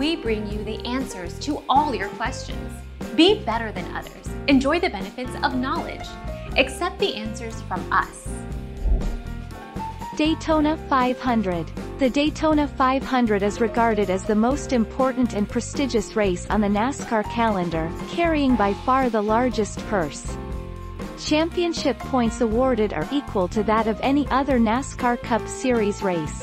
we bring you the answers to all your questions. Be better than others. Enjoy the benefits of knowledge. Accept the answers from us. Daytona 500. The Daytona 500 is regarded as the most important and prestigious race on the NASCAR calendar, carrying by far the largest purse. Championship points awarded are equal to that of any other NASCAR Cup Series race.